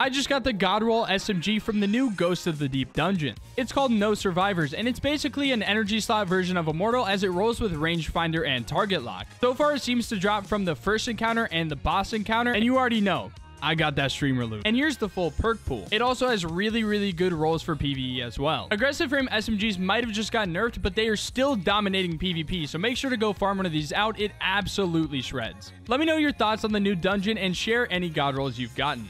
I just got the Godroll SMG from the new Ghost of the Deep dungeon. It's called No Survivors, and it's basically an energy slot version of Immortal as it rolls with rangefinder and target lock. So far, it seems to drop from the first encounter and the boss encounter, and you already know, I got that streamer loot. And here's the full perk pool. It also has really good rolls for PvE as well. Aggressive frame SMGs might have just got nerfed, but they are still dominating PvP, so make sure to go farm one of these out. It absolutely shreds. Let me know your thoughts on the new dungeon and share any God rolls you've gotten.